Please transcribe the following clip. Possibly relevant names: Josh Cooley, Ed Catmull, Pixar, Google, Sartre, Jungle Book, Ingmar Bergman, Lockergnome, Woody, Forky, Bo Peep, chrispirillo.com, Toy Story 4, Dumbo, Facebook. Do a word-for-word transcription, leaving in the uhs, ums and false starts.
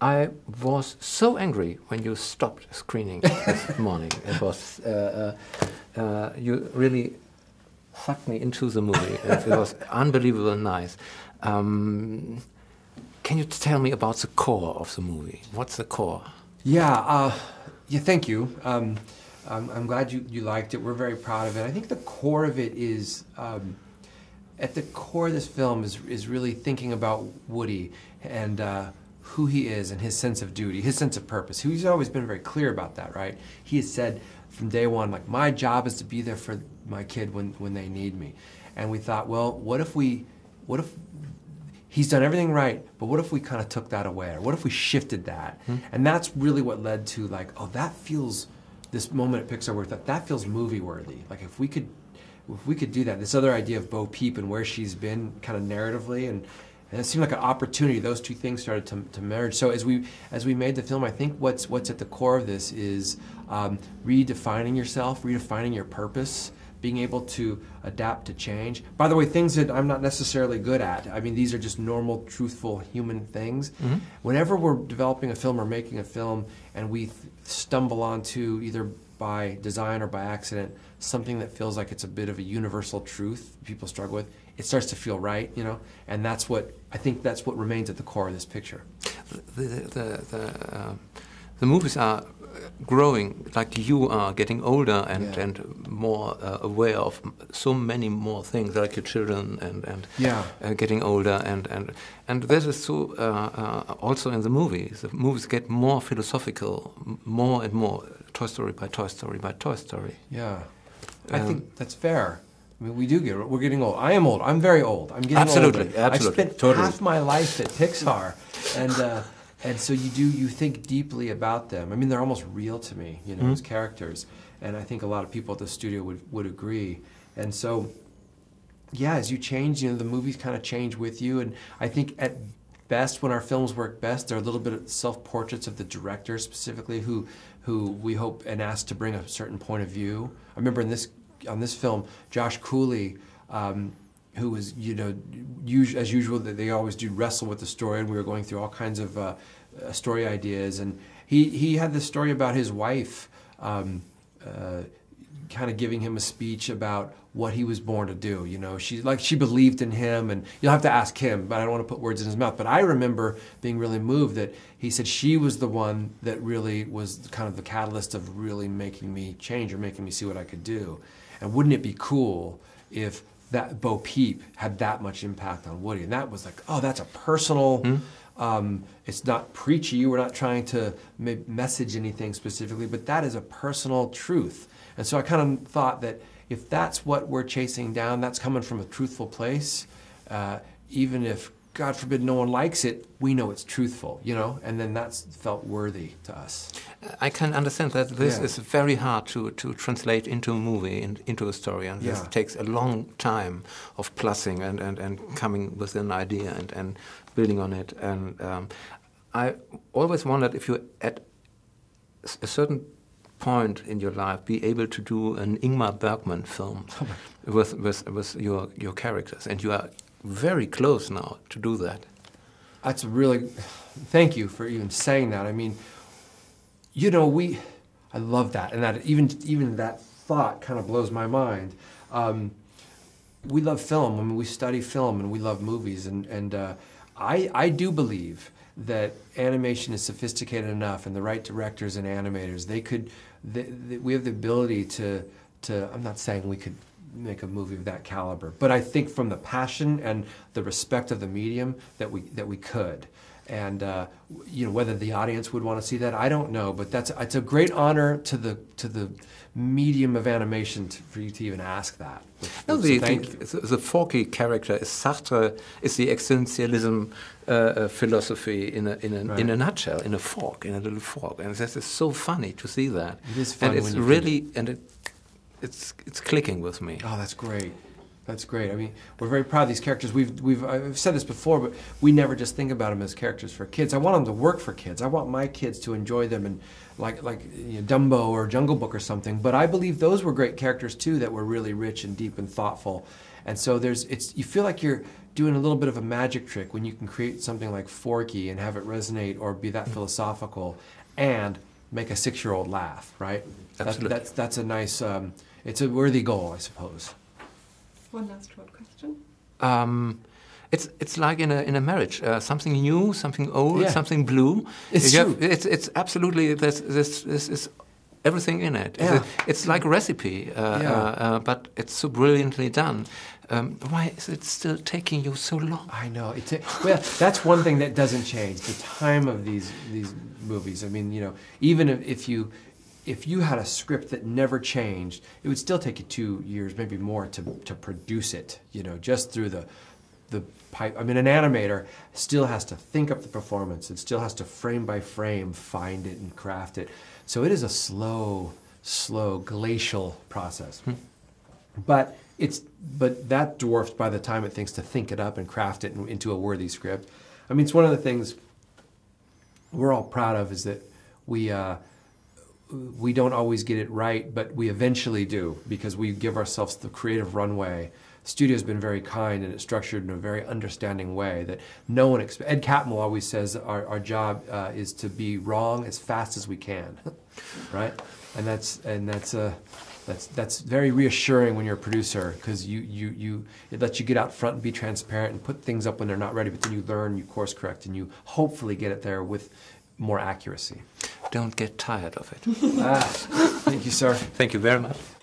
I was so angry when you stopped screening this morning. It was uh, uh, uh, you really sucked me into the movie. It was unbelievable nice. Um, can you tell me about the core of the movie? What's the core? Yeah, uh, yeah. Thank you. Um, I'm, I'm glad you, you liked it. We're very proud of it. I think the core of it is, um, at the core of this film is, is really thinking about Woody and uh, who he is and his sense of duty, his sense of purpose. He's always been very clear about that, right? He has said from day one, like, my job is to be there for my kid when, when they need me. And we thought, well, what if we, what if, he's done everything right, but what if we kind of took that away? Or what if we shifted that? Hmm. And that's really what led to, like, oh, that feels, this moment at Pixar where that, that feels movie-worthy. Like, if we could, if we could do that. This other idea of Bo Peep and where she's been kind of narratively, and, and it seemed like an opportunity. Those two things started to, to merge. So as we, as we made the film, I think what's, what's at the core of this is um, redefining yourself, redefining your purpose, being able to adapt to change. By the way, things that I'm not necessarily good at. I mean, these are just normal, truthful human things. Mm-hmm. Whenever we're developing a film or making a film and we th- stumble onto, either by design or by accident, something that feels like it's a bit of a universal truth people struggle with, it starts to feel right, you know? And that's what, I think that's what remains at the core of this picture. The, the, the, the, uh, the movies are growing, like you are getting older and, yeah. and more uh, aware of so many more things, like your children and, and yeah. uh, getting older. And, and, and this is so uh, uh, also in the movies. The movies get more philosophical, more and more, Toy Story by Toy Story by Toy Story. Yeah, um, I think that's fair. I mean, we do get, we're getting old. I am old. I'm very old. I'm getting absolutely, older. Absolutely. I spent totally. half my life at Pixar. and. Uh, And so you do, you think deeply about them. I mean, they're almost real to me, you know, mm-hmm. as characters. And I think a lot of people at the studio would, would agree. And so, yeah, as you change, you know, the movies kind of change with you. And I think at best, when our films work best, they're a little bit of self-portraits of the director specifically, who, who we hope and ask to bring a certain point of view. I remember in this, on this film, Josh Cooley, um, who was, you know, as usual, that they always do wrestle with the story, and we were going through all kinds of uh, story ideas, and he, he had this story about his wife um, uh, kind of giving him a speech about what he was born to do, you know. She, like, she believed in him, and you'll have to ask him, but I don't want to put words in his mouth. But I remember being really moved that he said she was the one that really was kind of the catalyst of really making me change or making me see what I could do. And wouldn't it be cool if that Bo Peep had that much impact on Woody? And that was like, oh, that's a personal, mm-hmm. um, it's not preachy, we're not trying to message anything specifically, but that is a personal truth. And so I kind of thought that if that's what we're chasing down, that's coming from a truthful place, uh, even if, God forbid, no one likes it, we know it's truthful, you know? And then that's felt worthy to us. I can understand that this yeah. is very hard to, to translate into a movie, and into a story, and yeah. this takes a long time of plussing and, and, and coming with an idea and, and building on it. And um, I always wondered if you, at a certain point in your life, be able to do an Ingmar Bergman film oh with, with, with your, your characters, and you are very close now to do that. That's really, thank you for even saying that. I mean, you know, we, I love that, and that even even that thought kind of blows my mind. Um, we love film, I mean, we study film, and we love movies, and, and uh, I, I do believe that animation is sophisticated enough, and the right directors and animators, they could, they, they, we have the ability to, to, I'm not saying we could make a movie of that caliber, but I think from the passion and the respect of the medium that we that we could, and uh, you know, whether the audience would want to see that, I don't know, but that's, it's a great honor to the to the medium of animation to, for you to even ask that. No, so the, the, the Forky character is Sartre, is the existentialism uh, uh, philosophy in a in a, right. in a nutshell, in a fork, in a little fork, and this is so funny to see that. It is funny, and it's really and it. It's, it's clicking with me. Oh, that's great. That's great. I mean, we're very proud of these characters. We've, we've, I've said this before, but we never just think about them as characters for kids. I want them to work for kids. I want my kids to enjoy them, and like, like you know, Dumbo or Jungle Book or something. But I believe those were great characters too, that were really rich and deep and thoughtful. And so there's, it's, you feel like you're doing a little bit of a magic trick when you can create something like Forky and have it resonate or be that philosophical and make a six-year-old laugh, right? Absolutely. That, that's, that's a nice, um, it's a worthy goal, I suppose. One last short question. Um, It's it's like in a in a marriage, uh, something new, something old, yeah. something blue. It's you true. Have, it's it's absolutely this this this is everything in it. Yeah. It's, it's like a recipe, uh, yeah. uh, uh, but it's so brilliantly done. Um, why is it still taking you so long? I know. It well, that's one thing that doesn't change: the time of these these movies. I mean, you know, even if, if you. If you had a script that never changed, it would still take you two years, maybe more, to, to produce it, you know, just through the, the pipe. I mean, an animator still has to think up the performance. It still has to frame by frame find it and craft it. So it is a slow, slow, glacial process. Hmm. But it's, but that dwarfed by the time it thinks to think it up and craft it into a worthy script. I mean, it's one of the things we're all proud of is that we, uh, we don't always get it right, but we eventually do because we give ourselves the creative runway. Studio's been very kind and it's structured in a very understanding way that no one expects. Ed Catmull always says our, our job uh, is to be wrong as fast as we can, right? And that's and that's a uh, that's that's very reassuring when you're a producer because you you you it lets you get out front and be transparent and put things up when they're not ready, but then you learn, you course correct, and you hopefully get it there with more accuracy. Don't get tired of it. Ah, thank you, sir. Thank you very much.